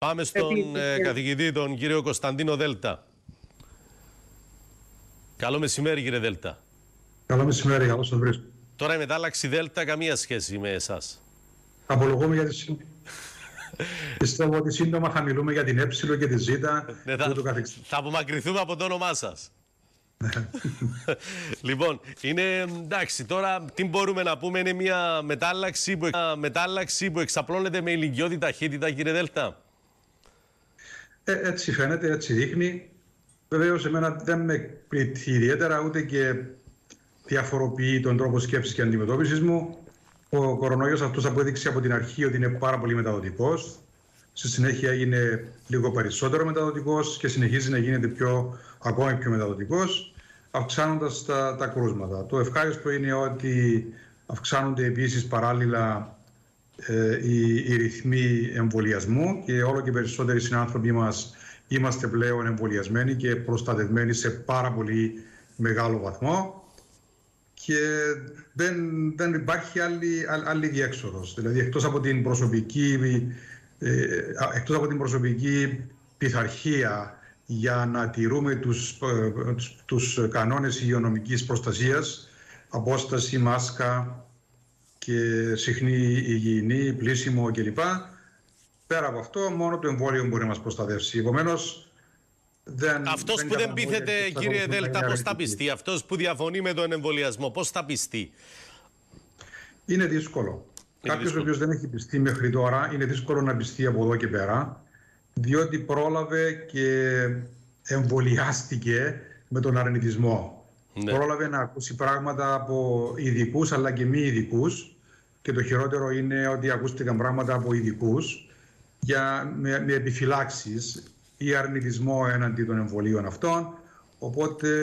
Πάμε στον καθηγητή, τον κύριο Κωνσταντίνο Δέλτα. Καλό μεσημέρι, κύριε Δέλτα. Καλό μεσημέρι, καλώς σας βρίσκω. Τώρα η μετάλλαξη Δέλτα καμία σχέση με εσάς. Απολογούμε για τη σύντομα. Πιστεύω ότι σύντομα θα μιλούμε για την Ε και τη Ζ. Ναι, θα απομακρυνθούμε από το όνομά σας. Λοιπόν, είναι εντάξει, τώρα τι μπορούμε να πούμε, είναι μια μετάλλαξη που εξαπλώνεται με ηλικιώδη ταχύτητα, κύριε Δέλτα. Έτσι φαίνεται, έτσι δείχνει. Βεβαίως, εμένα δεν με πλήττει ιδιαίτερα, ούτε και διαφοροποιεί τον τρόπο σκέψης και αντιμετώπισης μου. Ο κορονοϊός αυτός απέδειξε από την αρχή ότι είναι πάρα πολύ μεταδοτικός. Στη συνέχεια έγινε λίγο περισσότερο μεταδοτικός και συνεχίζει να γίνεται ακόμη πιο μεταδοτικός, αυξάνοντας τα κρούσματα. Το ευχάριστο είναι ότι αυξάνονται επίσης παράλληλα οι ρυθμοί εμβολιασμού και όλο και περισσότεροι συνάνθρωποι μας είμαστε πλέον εμβολιασμένοι και προστατευμένοι σε πάρα πολύ μεγάλο βαθμό και δεν υπάρχει άλλη διέξοδος. Δηλαδή εκτός από την προσωπική πειθαρχία για να τηρούμε τους κανόνες υγειονομικής προστασίας, απόσταση, μάσκα και συχνή υγιεινή, πλήσιμο κλπ. Πέρα από αυτό, μόνο το εμβόλιο μπορεί να μας προστατεύσει. Επομένως, αυτός που δεν πείθεται, κύριε Δέλτα, πώς θα πιστεί? Αυτός που διαφωνεί με τον εμβολιασμό, πώς θα πιστεί? Είναι δύσκολο. Κάποιος ο οποίος δεν έχει πιστεί μέχρι τώρα, είναι δύσκολο να πιστεί από εδώ και πέρα, διότι πρόλαβε και εμβολιάστηκε με τον αρνητισμό. Ναι. Πρόλαβε να ακούσει πράγματα από ειδικούς αλλά και μη ειδικούς, και το χειρότερο είναι ότι ακούστηκαν πράγματα από ειδικούς με επιφυλάξεις ή αρνητισμό έναντι των εμβολίων αυτών. Οπότε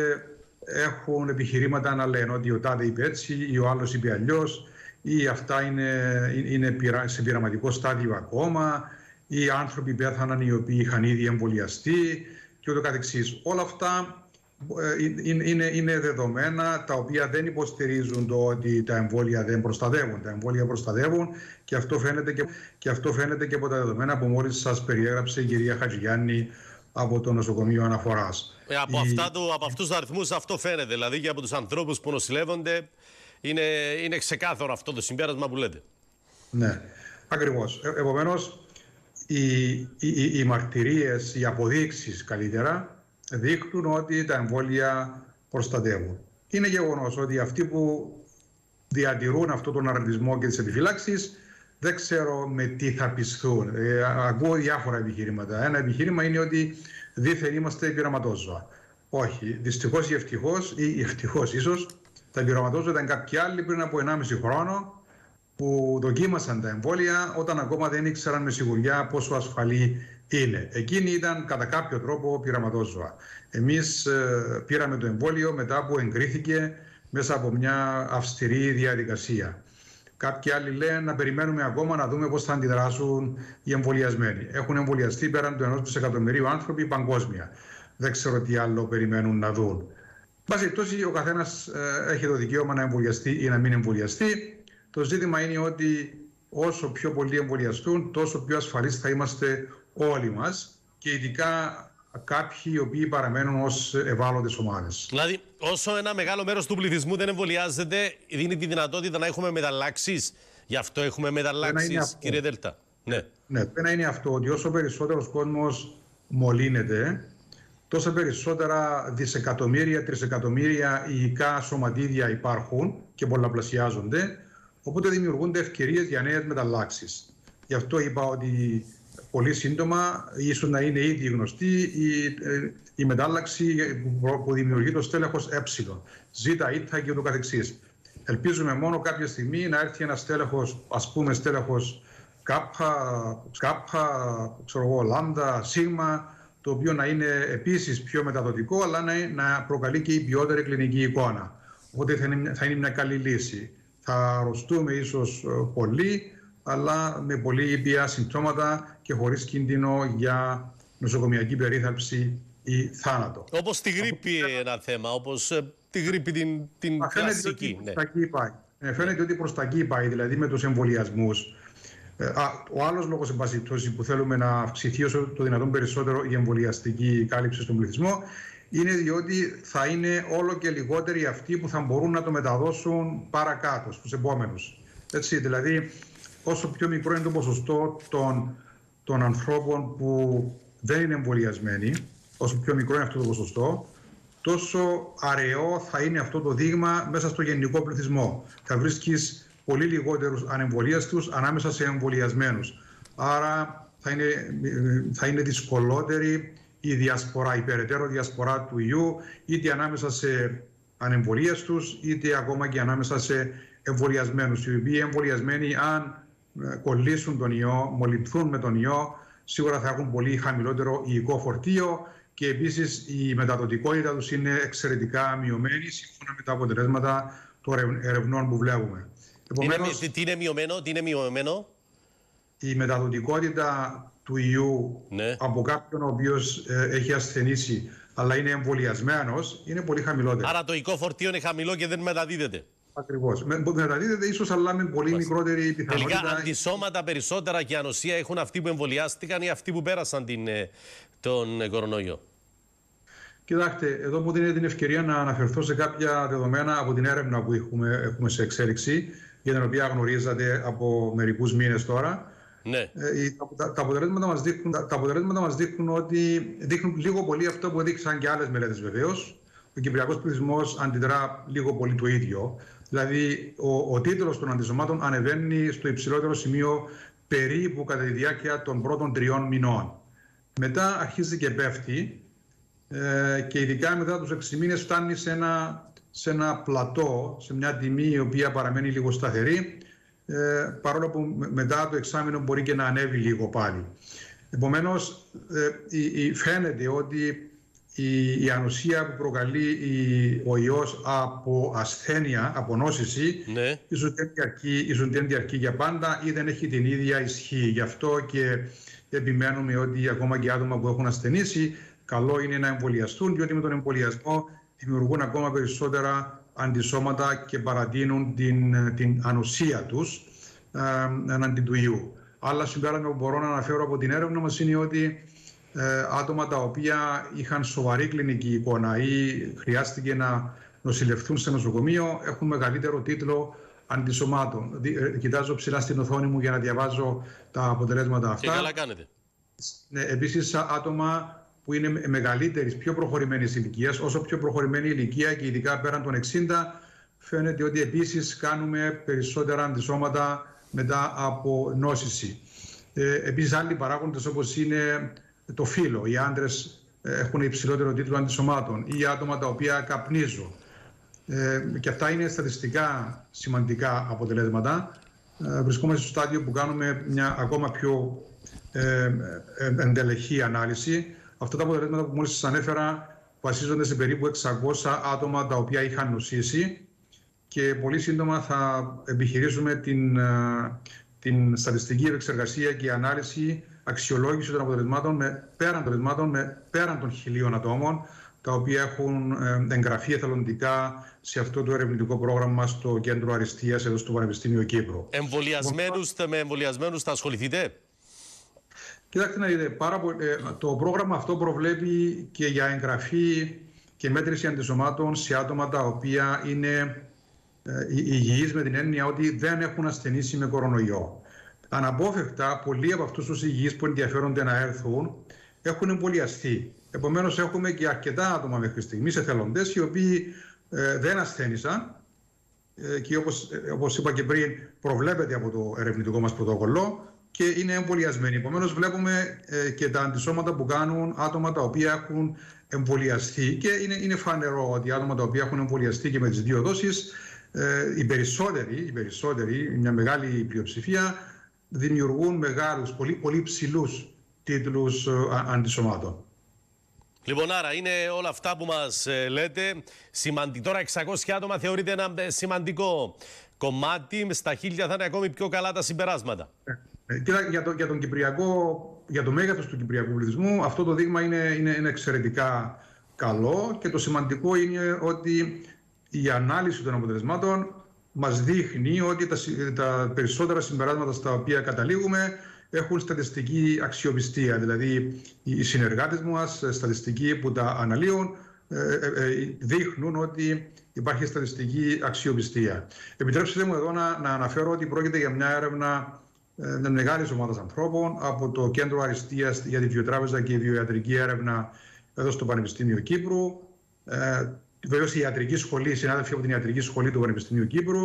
έχουν επιχειρήματα να λένε ότι ο τάδε είπε έτσι ή ο άλλος είπε αλλιώς, ή αυτά είναι σε πειραματικό στάδιο ακόμα, ή άνθρωποι πέθαναν οι οποίοι είχαν ήδη εμβολιαστεί και ούτω καθεξής. Όλα αυτά είναι δεδομένα τα οποία δεν υποστηρίζουν το ότι τα εμβόλια δεν προστατεύουν. Τα εμβόλια προστατεύουν και αυτό φαίνεται και από τα δεδομένα που μόλις σας περιέγραψε η κυρία Χατζιγιάννη από το νοσοκομείο αναφοράς. Από αυτούς τους αριθμούς αυτό φαίνεται, δηλαδή και από τους ανθρώπους που νοσηλεύονται. Είναι ξεκάθαρο αυτό το συμπέρασμα που λέτε. Ναι, ακριβώς. Επομένως, οι μαρτυρίες, οι αποδείξεις καλύτερα, δείχνουν ότι τα εμβόλια προστατεύουν. Είναι γεγονός ότι αυτοί που διατηρούν αυτόν τον αρνητισμό και τις επιφυλάξεις, δεν ξέρω με τι θα πισθούν. Ακούω διάφορα επιχειρήματα. Ένα επιχείρημα είναι ότι δήθεν είμαστε πειραματόζωα. Όχι, δυστυχώς ή ευτυχώς, ή ευτυχώς ίσως, τα πειραματόζωα ήταν κάποιοι άλλοι πριν από 1,5 χρόνο που δοκίμασαν τα εμβόλια όταν ακόμα δεν ήξεραν με σιγουριά πόσο ασφαλή είναι. Εκείνοι ήταν κατά κάποιο τρόπο πειραματόζωα. Εμείς πήραμε το εμβόλιο μετά που εγκρίθηκε μέσα από μια αυστηρή διαδικασία. Κάποιοι άλλοι λένε να περιμένουμε ακόμα να δούμε πώς θα αντιδράσουν οι εμβολιασμένοι. Έχουν εμβολιαστεί πέραν του 1 εκατομμυρίου άνθρωποι παγκόσμια. Δεν ξέρω τι άλλο περιμένουν να δουν. Εν πάση περιπτώσει, ο καθένας έχει το δικαίωμα να εμβολιαστεί ή να μην εμβολιαστεί. Το ζήτημα είναι ότι όσο πιο πολλοί εμβολιαστούν, τόσο πιο ασφαλείς θα είμαστε όλοι μας και ειδικά κάποιοι οι οποίοι παραμένουν ως ευάλωτες ομάδες. Δηλαδή, όσο ένα μεγάλο μέρος του πληθυσμού δεν εμβολιάζεται, δίνει τη δυνατότητα να έχουμε μεταλλάξεις. Γι' αυτό έχουμε μεταλλάξεις, κύριε Δέλτα. Ναι, πέρα είναι αυτό ότι όσο περισσότερος κόσμος μολύνεται, τόσα περισσότερα δισεκατομμύρια, τρισεκατομμύρια υλικά σωματίδια υπάρχουν και πολλαπλασιάζονται, οπότε δημιουργούνται ευκαιρίες για νέες μεταλλάξεις. Γι' αυτό είπα ότι πολύ σύντομα, ίσως να είναι ήδη γνωστή η μετάλλαξη που δημιουργεί το στέλεχος ε, ζήτα, ήτα και ούτω καθεξής. Ελπίζουμε μόνο κάποια στιγμή να έρθει ένα στέλεχος, ας πούμε στέλεχος κάπα, ξέρω εγώ, λάμδα, σίγμα, το οποίο να είναι επίσης πιο μεταδοτικό, αλλά να προκαλεί και η ποιότερη κλινική εικόνα. Οπότε θα είναι μια καλή λύση. Θα αρρωστούμε ίσως πολύ, αλλά με πολύ ήπια συμπτώματα και χωρίς κίνδυνο για νοσοκομιακή περίθαλψη ή θάνατο. Όπως τη γρίπη ένα θέμα, όπως τη γρίπη την κλασική. Φαίνεται ότι προς τα εκεί πάει, δηλαδή με τους εμβολιασμούς. Ο άλλος λόγος, εν πάση περιπτώσει, που θέλουμε να αυξηθεί όσο το δυνατόν περισσότερο η εμβολιαστική κάλυψη στον πληθυσμό, είναι διότι θα είναι όλο και λιγότεροι αυτοί που θα μπορούν να το μεταδώσουν παρακάτω, στους επόμενους. Έτσι, δηλαδή, όσο πιο μικρό είναι το ποσοστό των ανθρώπων που δεν είναι εμβολιασμένοι, όσο πιο μικρό είναι αυτό το ποσοστό, τόσο αραιό θα είναι αυτό το δείγμα μέσα στο γενικό πληθυσμό. Θα βρίσκεις πολύ λιγότερους ανεμβολίαστους ανάμεσα σε εμβολιασμένους. Άρα θα είναι δυσκολότερη η διασπορά, η περαιτέρω διασπορά του ιού, είτε ανάμεσα σε ανεμβολίαστους, είτε ακόμα και ανάμεσα σε εμβολιασμένους. Οι οποίοι εμβολιασμένοι, αν κολλήσουν τον ιό, μολυβδούν με τον ιό, σίγουρα θα έχουν πολύ χαμηλότερο ιικό φορτίο και επίσης η μεταδοτικότητα τους είναι εξαιρετικά μειωμένη σύμφωνα με τα αποτελέσματα των ερευνών που βλέπουμε. Επομένως, τι είναι μειωμένο? Η μεταδοτικότητα του ιού, ναι, από κάποιον ο οποίος έχει ασθενήσει αλλά είναι εμβολιασμένος, είναι πολύ χαμηλότερο. Άρα το οικό φορτίο είναι χαμηλό και δεν μεταδίδεται. Ακριβώς. Μεταδίδεται ίσως, αλλά με πολύ μικρότερη πιθανότητα. Τελικά αντισώματα περισσότερα και ανοσία έχουν αυτοί που εμβολιάστηκαν ή αυτοί που πέρασαν τον κορονοϊό? Κοιτάξτε, εδώ μου δίνει την ευκαιρία να αναφερθώ σε κάποια δεδομένα από την έρευνα που έχουμε σε εξέλιξη, για την οποία γνωρίζατε από μερικούς μήνες τώρα. Ναι. Τα αποτελέσματα μας δείχνουν ότι δείχνουν λίγο πολύ αυτό που έδειξαν και άλλες μελέτες βεβαίως. Ο κυπριακός πληθυσμός αντιδρά λίγο πολύ το ίδιο. Δηλαδή, ο τίτλος των αντισωμάτων ανεβαίνει στο υψηλότερο σημείο περίπου κατά τη διάρκεια των πρώτων 3 μηνών. Μετά αρχίζει και πέφτει, και ειδικά μετά τους 6 μήνες φτάνει σε ένα πλατό, σε μια τιμή η οποία παραμένει λίγο σταθερή, παρόλο που μετά το εξάμηνο μπορεί και να ανέβει λίγο πάλι. Επομένως, φαίνεται ότι η ανοσία που προκαλεί ο ιός από ασθένεια, από νόσηση, ναι, ίσως δεν διαρκεί για πάντα ή δεν έχει την ίδια ισχύ. Γι' αυτό και επιμένουμε ότι ακόμα και άτομα που έχουν ασθενήσει, καλό είναι να εμβολιαστούν, διότι με τον εμβολιασμό δημιουργούν ακόμα περισσότερα αντισώματα και παρατείνουν την ανοσία τους εναντί του ιού. Άλλα συμπέρασμα που μπορώ να αναφέρω από την έρευνα μας είναι ότι άτομα τα οποία είχαν σοβαρή κλινική εικόνα ή χρειάστηκε να νοσηλευτούν σε νοσοκομείο έχουν μεγαλύτερο τίτλο αντισωμάτων. Κοιτάζω ψηλά στην οθόνη μου για να διαβάζω τα αποτελέσματα αυτά. Και καλά κάνετε. Επίσης, άτομα που είναι μεγαλύτερης, πιο προχωρημένης ηλικίας, όσο πιο προχωρημένη ηλικία και ειδικά πέραν των 60, φαίνεται ότι επίσης κάνουμε περισσότερα αντισώματα μετά από νόσηση. Επίσης, άλλοι παράγοντες όπως είναι το φύλο. Οι άντρες έχουν υψηλότερο τίτλο αντισωμάτων ή άτομα τα οποία καπνίζουν. Και αυτά είναι στατιστικά σημαντικά αποτελέσματα. Βρισκόμαστε στο στάδιο που κάνουμε μια ακόμα πιο εντελεχή ανάλυση. Αυτά τα αποτελέσματα που μόλις σας ανέφερα βασίζονται σε περίπου 600 άτομα τα οποία είχαν νοσήσει και πολύ σύντομα θα επιχειρήσουμε την στατιστική επεξεργασία και ανάλυση, αξιολόγηση των αποτελεσμάτων πέραν των 1.000 ατόμων τα οποία έχουν εγγραφεί εθελοντικά σε αυτό το ερευνητικό πρόγραμμα στο Κέντρο Αριστείας εδώ στο Πανεπιστήμιο Κύπρου. Με εμβολιασμένους θα ασχοληθείτε? Κοιτάξτε να δείτε, το πρόγραμμα αυτό προβλέπει και για εγγραφή και μέτρηση αντισωμάτων σε άτομα τα οποία είναι υγιείς με την έννοια ότι δεν έχουν ασθενήσει με κορονοϊό. Αναπόφευκτα, πολλοί από αυτούς τους υγιείς που ενδιαφέρονται να έρθουν έχουν εμβολιαστεί. Επομένως, έχουμε και αρκετά άτομα μέχρι στιγμής, εθελοντές, οι οποίοι δεν ασθένησαν και όπως είπα και πριν, προβλέπεται από το ερευνητικό μας πρωτόκολλο και είναι εμβολιασμένοι. Επομένως, βλέπουμε και τα αντισώματα που κάνουν άτομα τα οποία έχουν εμβολιαστεί και είναι φανερό ότι άτομα τα οποία έχουν εμβολιαστεί και με τις 2 δόσεις, οι περισσότεροι, μια μεγάλη πλειοψηφία, δημιουργούν μεγάλους, πολύ, πολύ ψηλούς τίτλους αντισωμάτων. Λοιπόν, άρα είναι όλα αυτά που μας λέτε. Τώρα 600 άτομα θεωρείται ένα σημαντικό κομμάτι. Στα 1.000 θα είναι ακόμη πιο καλά τα συμπεράσματα. Κοίτα, για το μέγεθος του κυπριακού πληθυσμού αυτό το δείγμα είναι εξαιρετικά καλό και το σημαντικό είναι ότι η ανάλυση των αποτελεσμάτων μας δείχνει ότι τα περισσότερα συμπεράσματα στα οποία καταλήγουμε έχουν στατιστική αξιοπιστία. Δηλαδή, οι συνεργάτες μας, στατιστικοί που τα αναλύουν, δείχνουν ότι υπάρχει στατιστική αξιοπιστία. Επιτρέψτε μου εδώ να αναφέρω ότι πρόκειται για μια έρευνα μεγάλης ομάδας ανθρώπων από το Κέντρο Αριστείας για τη Βιοτράπεζα και η Βιοιατρική Έρευνα εδώ στο Πανεπιστήμιο Κύπρου. Βεβαίως η Ιατρική Σχολή, οι συνάδελφοι από την Ιατρική Σχολή του Πανεπιστημίου Κύπρου,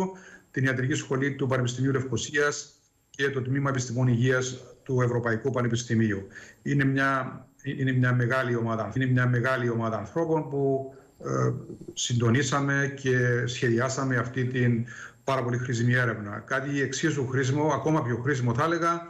την Ιατρική Σχολή του Πανεπιστημίου Λευκοσίας και το Τμήμα Επιστημών Υγείας του Ευρωπαϊκού Πανεπιστημίου. Είναι μια μεγάλη ομάδα ανθρώπων που συντονίσαμε και σχεδιάσαμε αυτή την πάρα πολύ χρήσιμη έρευνα. Κάτι εξίσου χρήσιμο, ακόμα πιο χρήσιμο θα έλεγα,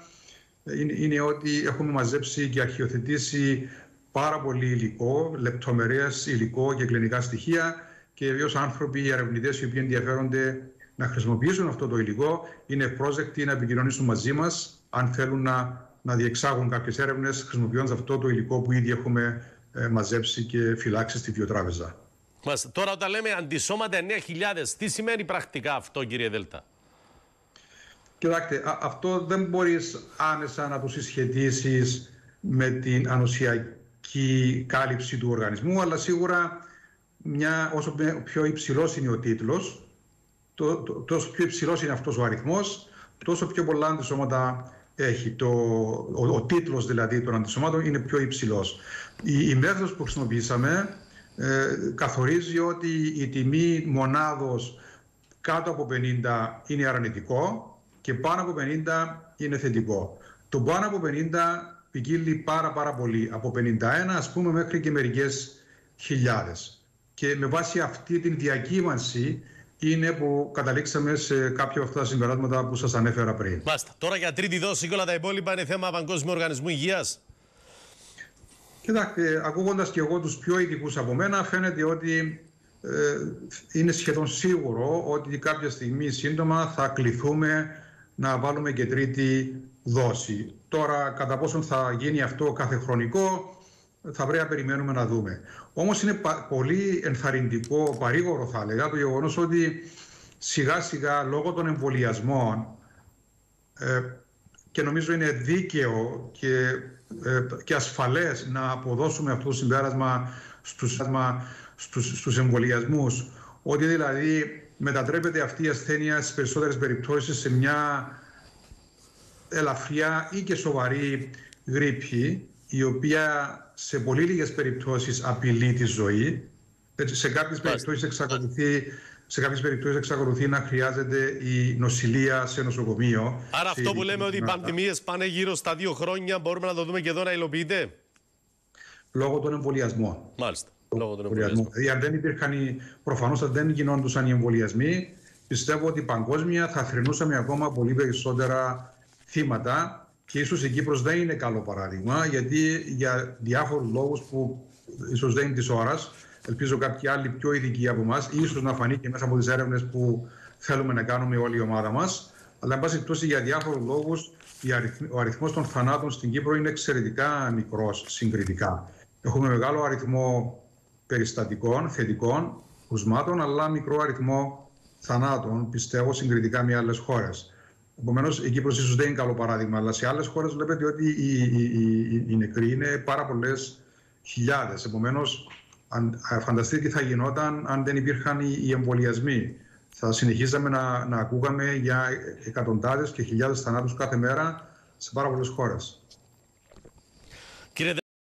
είναι ότι έχουμε μαζέψει και αρχιοθετήσει πάρα πολύ υλικό, λεπτομερές υλικό και κλινικά στοιχεία και βεβαίως άνθρωποι, οι ερευνητές οι οποίοι ενδιαφέρονται να χρησιμοποιήσουν αυτό το υλικό είναι πρόσδεκτοι να επικοινωνήσουν μαζί μας αν θέλουν να διεξάγουν κάποιες έρευνες χρησιμοποιώντας αυτό το υλικό που ήδη έχουμε μαζέψει και φυλάξει στη Βιοτράπεζα. Μάλιστα. Τώρα όταν λέμε αντισώματα 9.000, τι σημαίνει πρακτικά αυτό, κύριε Δέλτα? Κοιτάξτε, αυτό δεν μπορείς άμεσα να το συσχετίσεις με την ανοσιακή κάλυψη του οργανισμού, αλλά σίγουρα όσο πιο υψηλός είναι ο τίτλος, τόσο πιο υψηλός είναι αυτός ο αριθμός, τόσο πιο πολλά αντισώματα έχει. Ο τίτλος δηλαδή των αντισωμάτων είναι πιο υψηλός. Η μέθοδος που χρησιμοποιήσαμε καθορίζει ότι η τιμή μονάδος κάτω από 50 είναι αρνητικό και πάνω από 50 είναι θετικό. Το πάνω από 50 ποικίλει πάρα πολύ. Από 51 ας πούμε μέχρι και μερικές χιλιάδες. Και με βάση αυτή την διακύμανση είναι που καταλήξαμε σε κάποια από αυτά τα συμπεράσματα που σας ανέφερα πριν. Μάλιστα. Τώρα για τρίτη δόση και όλα τα υπόλοιπα είναι θέμα Παγκόσμιου Οργανισμού Υγείας. Κοιτάξτε, ακούγοντας και εγώ τους πιο ειδικούς από μένα, φαίνεται ότι είναι σχεδόν σίγουρο ότι κάποια στιγμή σύντομα θα κληθούμε να βάλουμε και τρίτη δόση. Τώρα, κατά πόσον θα γίνει αυτό κάθε χρονικό, θα πρέπει να περιμένουμε να δούμε. Όμως είναι πολύ ενθαρρυντικό, παρήγορο θα έλεγα, το γεγονός ότι σιγά-σιγά λόγω των εμβολιασμών και νομίζω είναι δίκαιο και ασφαλές να αποδώσουμε αυτό το συμπέρασμα στους εμβολιασμούς, ότι δηλαδή μετατρέπεται αυτή η ασθένεια στις περισσότερες περιπτώσεις σε μια ελαφριά ή και σοβαρή γρίπη, η οποία σε πολύ λίγες περιπτώσεις απειλεί τη ζωή. Σε κάποιες περιπτώσεις εξακολουθεί να χρειάζεται η νοσηλεία σε νοσοκομείο. Άρα αυτό που λέμε ότι οι πανδημίες πάνε γύρω στα 2 χρόνια, μπορούμε να το δούμε και εδώ να υλοποιείται. Λόγω των εμβολιασμών. Μάλιστα. Λόγω των εμβολιασμών. Προφανώς αν δεν γινόντουσαν οι εμβολιασμοί, πιστεύω ότι παγκόσμια θα θρηνούσαμε ακόμα πολύ περισσότερα θύματα. Και ίσως η Κύπρος δεν είναι καλό παράδειγμα, γιατί για διάφορους λόγους που ίσως δεν είναι της ώρας, ελπίζω κάποιοι άλλοι πιο ειδικοί από εμάς, ίσως να φανεί και μέσα από τις έρευνες που θέλουμε να κάνουμε όλη η ομάδα μας. Αλλά, εν πάση περιπτώσει, για διάφορους λόγους, ο αριθμός των θανάτων στην Κύπρο είναι εξαιρετικά μικρός συγκριτικά. Έχουμε μεγάλο αριθμό περιστατικών, θετικών κρουσμάτων, αλλά μικρό αριθμό θανάτων, πιστεύω, συγκριτικά με άλλες χώρες. Επομένως, η Κύπρος ίσως δεν είναι καλό παράδειγμα, αλλά σε άλλες χώρες βλέπετε ότι οι νεκροί είναι πάρα πολλές χιλιάδες. Επομένως, φανταστείτε τι θα γινόταν αν δεν υπήρχαν οι εμβολιασμοί. Θα συνεχίζαμε να ακούγαμε για εκατοντάδες και χιλιάδες θανάτους κάθε μέρα σε πάρα πολλές χώρες.